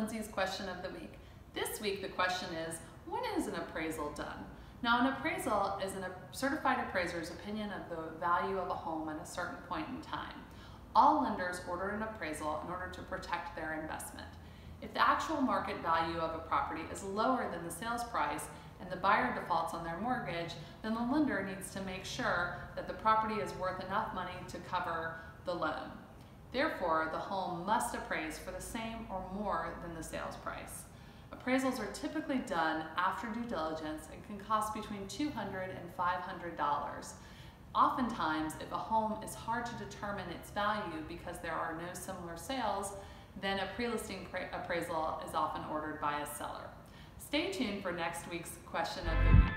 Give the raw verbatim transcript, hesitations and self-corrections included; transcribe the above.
Lindsay's question of the week. This week the question is, when is an appraisal done? Now, an appraisal is a certified appraisor's opinion of the value of a home at a certain point in time. All lenders order an appraisal in order to protect their investment. If the actual market value of a property is lower than the sales price and the buyer defaults on their mortgage, then the lender needs to make sure that the property is worth enough money to cover the loan. Therefore, the home must appraise for the same or more than the sales price. Appraisals are typically done after due diligence and can cost between two hundred and five hundred dollars. Oftentimes, if a home is hard to determine its value because there are no similar sales, then a pre-listing appraisal is often ordered by a seller. Stay tuned for next week's question of the week.